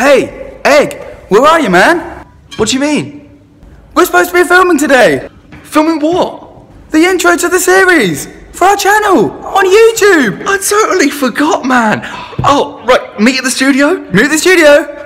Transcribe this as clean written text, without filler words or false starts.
Hey, Egg, where are you, man? What do you mean? We're supposed to be filming today. Filming what? The intro to the series for our channel on YouTube. I totally forgot, man. Oh, right, meet at the studio.